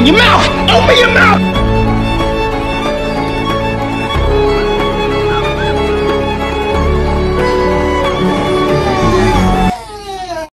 Open your mouth! Open your mouth!